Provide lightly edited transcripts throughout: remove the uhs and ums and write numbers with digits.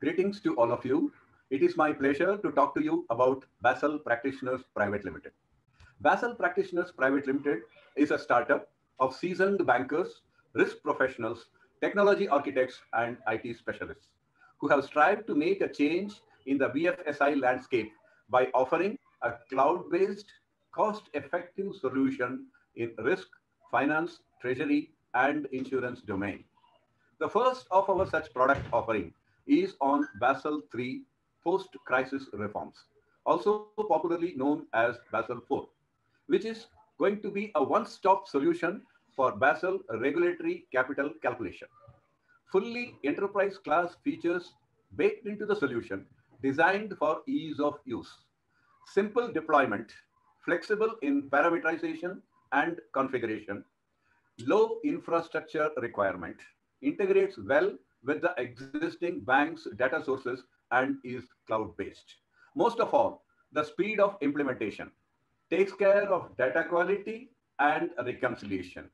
Greetings to all of you. It is my pleasure to talk to you about Basel Practitioners Private Limited. Basel Practitioners Private Limited is a startup of seasoned bankers, risk professionals, technology architects, and IT specialists who have strived to make a change in the BFSI landscape by offering a cloud-based, cost-effective solution in risk, finance, treasury, and insurance domain. The first of our such product offering is on Basel III post-crisis reforms, also popularly known as Basel IV, which is going to be a one-stop solution for Basel regulatory capital calculation. Fully enterprise-class features baked into the solution, designed for ease of use, simple deployment, flexible in parameterization and configuration, low infrastructure requirement, integrates well with the existing bank's data sources and is cloud-based. Most of all, the speed of implementation takes care of data quality and reconciliation,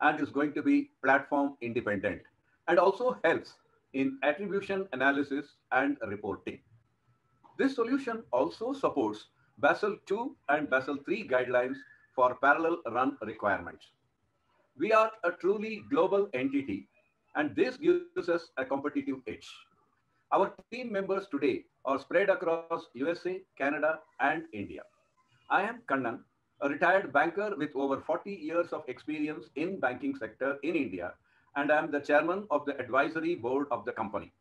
and is going to be platform independent and also helps in attribution analysis and reporting. This solution also supports Basel II and Basel III guidelines for parallel run requirements. We are a truly global entity, and this gives us a competitive edge. Our team members today are spread across USA, Canada, and India. I am Kannan, a retired banker with over 40 years of experience in banking sector in India, and I am the chairman of the advisory board of the company.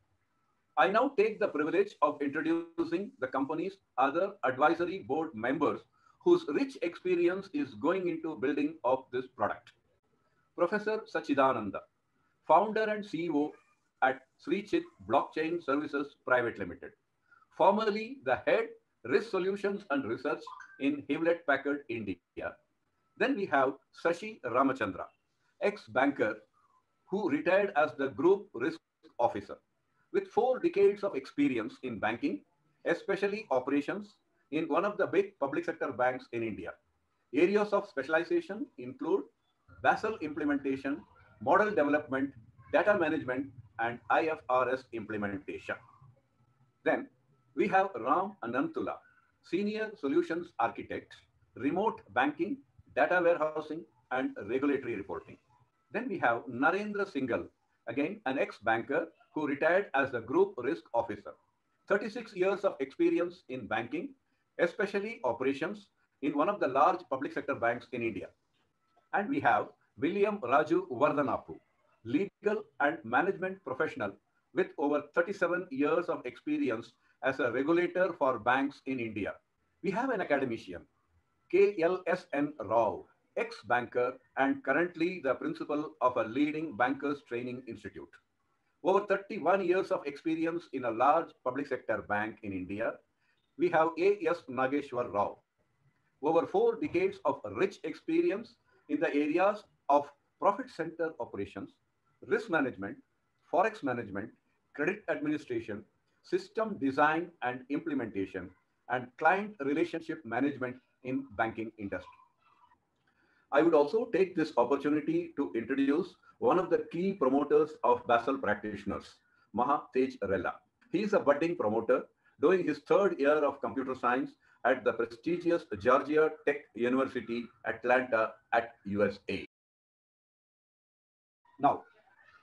I now take the privilege of introducing the company's other advisory board members whose rich experience is going into building of this product. Professor Sachidananda, founder and CEO at Sri Chit Blockchain Services Private Limited, formerly the head risk solutions and research in Hewlett Packard, India. Then we have Sashi Ramachandra, ex-banker who retired as the group risk officer, with 4 decades of experience in banking, especially operations in one of the big public sector banks in India. Areas of specialization include Basel implementation, model development, data management, and IFRS implementation. Then we have Ram Anantula, Senior Solutions Architect, Remote Banking, Data Warehousing, and Regulatory Reporting. Then we have Narendra Singhal, again an ex-banker who retired as the Group Risk Officer. 36 years of experience in banking, especially operations in one of the large public sector banks in India. And we have William Raju Vardhanapu, legal and management professional with over 37 years of experience as a regulator for banks in India. We have an academician, KLSN Rao, ex-banker and currently the principal of a leading bankers training institute. Over 31 years of experience in a large public sector bank in India. We have A.S. Nageshwar Rao, over 4 decades of rich experience in the areas of profit center operations, risk management, forex management, credit administration, system design and implementation, and client relationship management in banking industry. I would also take this opportunity to introduce one of the key promoters of Basel Practitioners, Mahatej Rella. He is a budding promoter doing his 3rd year of computer science at the prestigious Georgia Tech University, Atlanta at USA. Now,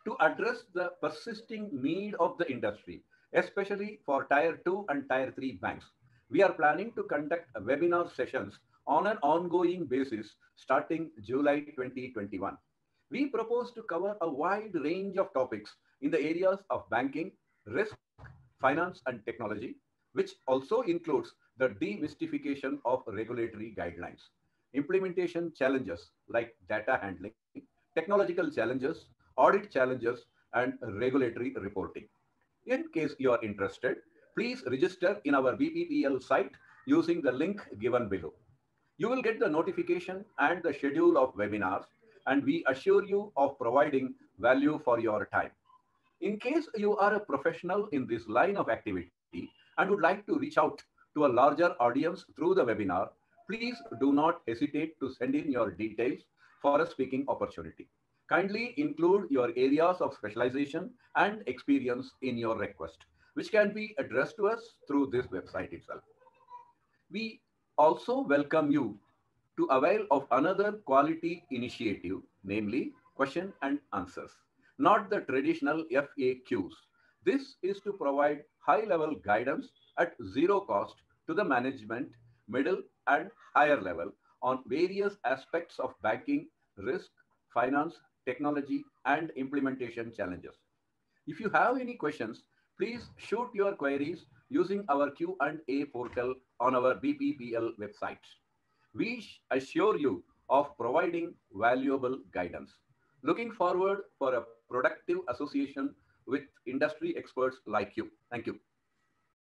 to address the persisting need of the industry, especially for Tier 2 and Tier 3 banks, we are planning to conduct webinar sessions on an ongoing basis starting July 2021. We propose to cover a wide range of topics in the areas of banking, risk, finance, and technology, which also includes the demystification of regulatory guidelines, implementation challenges like data handling, technological challenges, audit challenges, and regulatory reporting. In case you are interested, please register in our BPPL site using the link given below. You will get the notification and the schedule of webinars, and we assure you of providing value for your time. In case you are a professional in this line of activity and would like to reach out to a larger audience through the webinar, please do not hesitate to send in your details for a speaking opportunity. Kindly include your areas of specialization and experience in your request. which can be addressed to us through this website itself. We also welcome you to avail of another quality initiative, namely question and answers, not the traditional FAQs. This is to provide high-level guidance at zero cost to the management, middle and higher level on various aspects of banking, risk, finance, technology, and implementation challenges. If you have any questions, please shoot your queries using our Q&A portal on our BPPL website. We assure you of providing valuable guidance. Looking forward for a productive association with industry experts like you. Thank you.